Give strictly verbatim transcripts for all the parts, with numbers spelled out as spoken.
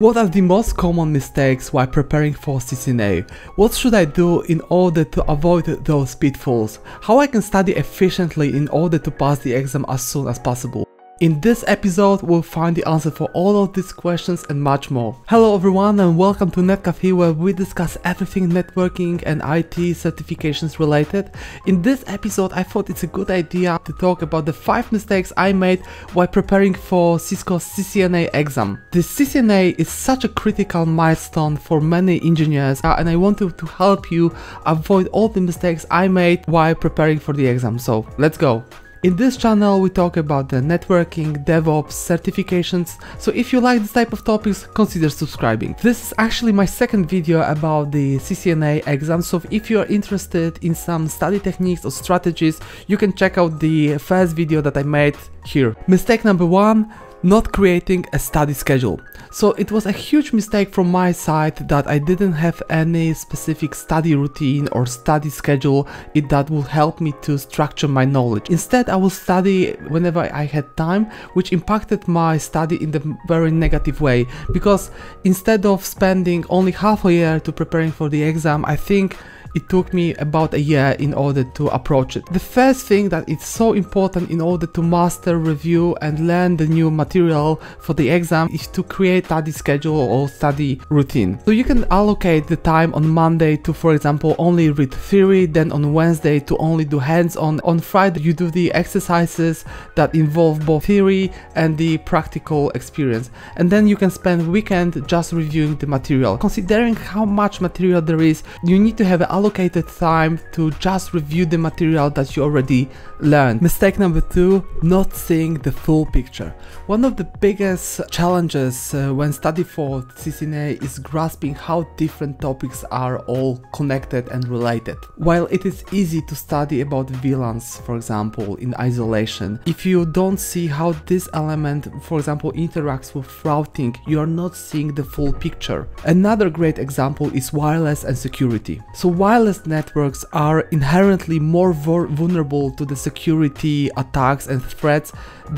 What are the most common mistakes while preparing for C C N A? What should I do in order to avoid those pitfalls? How I can study efficiently in order to pass the exam as soon as possible? In this episode, we'll find the answer for all of these questions and much more. Hello everyone and welcome to NetCafee, where we discuss everything networking and I T certifications related. In this episode, I thought it's a good idea to talk about the five mistakes I made while preparing for Cisco's C C N A exam. The C C N A is such a critical milestone for many engineers, and I wanted to help you avoid all the mistakes I made while preparing for the exam, so let's go. In this channel, we talk about the networking, DevOps, certifications, so if you like this type of topics, consider subscribing. This is actually my second video about the C C N A exam, so if you are interested in some study techniques or strategies, you can check out the first video that I made here. Mistake number one. Not creating a study schedule. So it was a huge mistake from my side that I didn't have any specific study routine or study schedule it, that would help me to structure my knowledge. Instead, I would study whenever I had time, which impacted my study in the very negative way, because instead of spending only half a year to preparing for the exam, I think it took me about a year in order to approach it. The first thing that is so important in order to master, review and learn the new material for the exam is to create study schedule or study routine. So you can allocate the time on Monday to, for example, only read theory, then on Wednesday to only do hands-on. On Friday you do the exercises that involve both theory and the practical experience. And then you can spend weekend just reviewing the material. Considering how much material there is, you need to have a allocated time to just review the material that you already learned. Mistake number two, not seeing the full picture. One of the biggest challenges uh, when studying for C C N A is grasping how different topics are all connected and related. While it is easy to study about V LANs, for example, in isolation, if you don't see how this element, for example, interacts with routing, you are not seeing the full picture. Another great example is wireless and security. So wireless networks are inherently more vulnerable to the security attacks and threats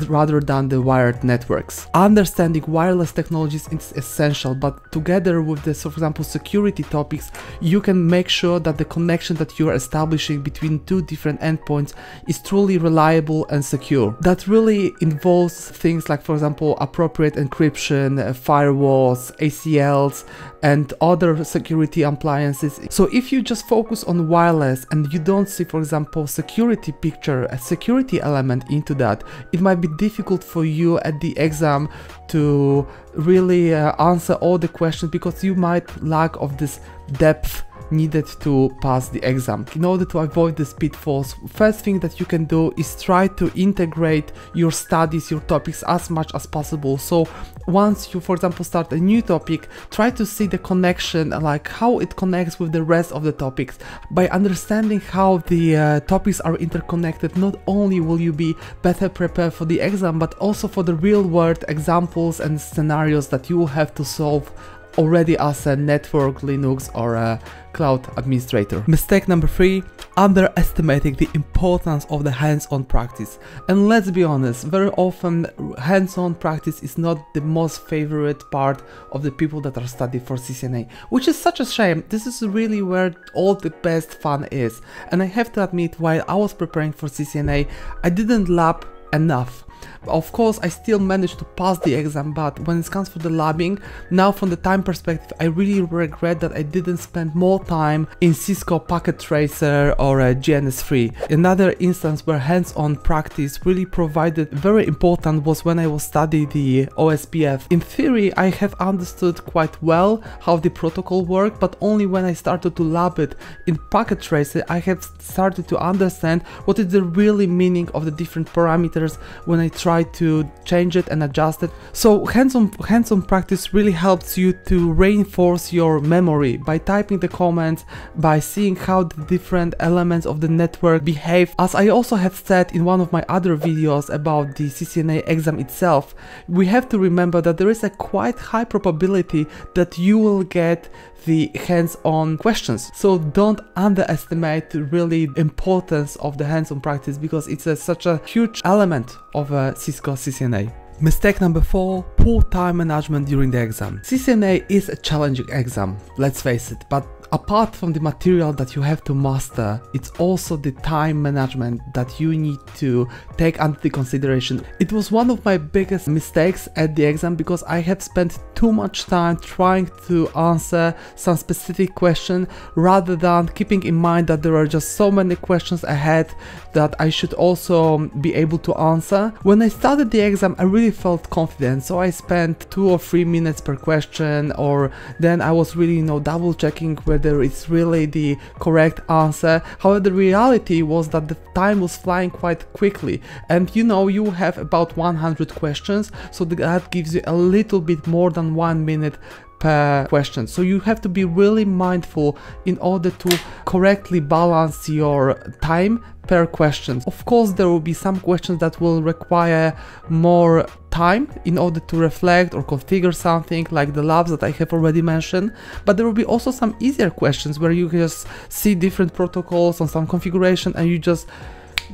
rather than the wired networks. Understanding wireless technologies is essential, but together with the, for example, security topics, you can make sure that the connection that you are establishing between two different endpoints is truly reliable and secure. That really involves things like, for example, appropriate encryption, firewalls, A C Ls, and other security appliances. So if you just Just focus on wireless and you don't see, for example, security picture, a security element into that, it might be difficult for you at the exam to really uh, answer all the questions, because you might lack of this depth needed to pass the exam. In order to avoid these pitfalls, first thing that you can do is try to integrate your studies, your topics as much as possible. So once you, for example, start a new topic, try to see the connection, like how it connects with the rest of the topics. By understanding how the uh, topics are interconnected, not only will you be better prepared for the exam, but also for the real-world examples and scenarios that you will have to solve already as a network, Linux or a cloud administrator. Mistake number three, underestimating the importance of the hands-on practice. And let's be honest, very often hands-on practice is not the most favorite part of the people that are studying for C C N A, which is such a shame. This is really where all the best fun is. And I have to admit, while I was preparing for C C N A, I didn't lab enough. Of course, I still managed to pass the exam, but when it comes to the labbing, now from the time perspective, I really regret that I didn't spend more time in Cisco Packet Tracer or uh, G N S three. Another instance where hands-on practice really provided very important was when I was studying the O S P F. In theory, I have understood quite well how the protocol worked, but only when I started to lab it in Packet Tracer, I have started to understand what is the really meaning of the different parameters when I try to change it and adjust it. So hands-on hands-on practice really helps you to reinforce your memory by typing the comments, by seeing how the different elements of the network behave. As I also have said in one of my other videos about the C C N A exam itself, we have to remember that there is a quite high probability that you will get the hands-on questions. So don't underestimate really the importance of the hands-on practice, because it's a, such a huge element of a Cisco C C N A. Mistake number four, poor time management during the exam. C C N A is a challenging exam, let's face it, but apart from the material that you have to master, it's also the time management that you need to take into consideration. It was one of my biggest mistakes at the exam because I have spent too much time trying to answer some specific question rather than keeping in mind that there are just so many questions ahead that I should also be able to answer. When I started the exam, I really felt confident, so I spent two or three minutes per question, or then I was really, you know, double checking whether it's really the correct answer. However, the reality was that the time was flying quite quickly, and you know, you have about one hundred questions, so that gives you a little bit more than one minute per question. So you have to be really mindful in order to correctly balance your time per question. Of course, there will be some questions that will require more time in order to reflect or configure something, like the labs that I have already mentioned, but there will be also some easier questions where you just see different protocols and some configuration and you just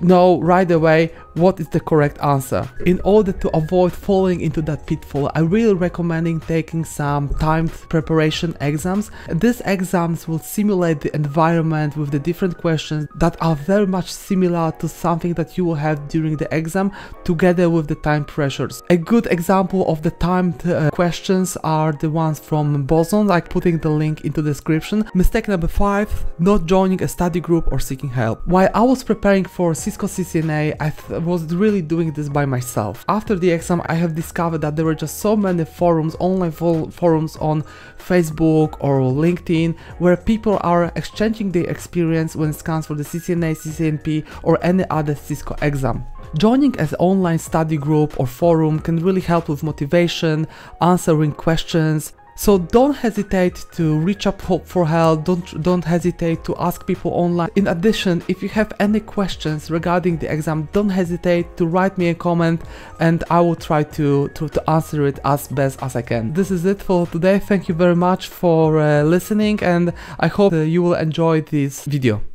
know right away what is the correct answer. In order to avoid falling into that pitfall, I really recommend taking some timed preparation exams. These exams will simulate the environment with the different questions that are very much similar to something that you will have during the exam, together with the time pressures. A good example of the timed uh, questions are the ones from Boson, like putting the link into the description. Mistake number five, not joining a study group or seeking help. While I was preparing for Cisco C C N A, I th was really doing this by myself. After the exam, I have discovered that there were just so many forums, online for forums on Facebook or LinkedIn, where people are exchanging their experience when it comes for the C C N A, C C N P, or any other Cisco exam. Joining an online study group or forum can really help with motivation, answering questions. So don't hesitate to reach up for help, don't, don't hesitate to ask people online. In addition, if you have any questions regarding the exam, don't hesitate to write me a comment and I will try to, to, to answer it as best as I can. This is it for today. Thank you very much for uh, listening, and I hope uh, you will enjoy this video.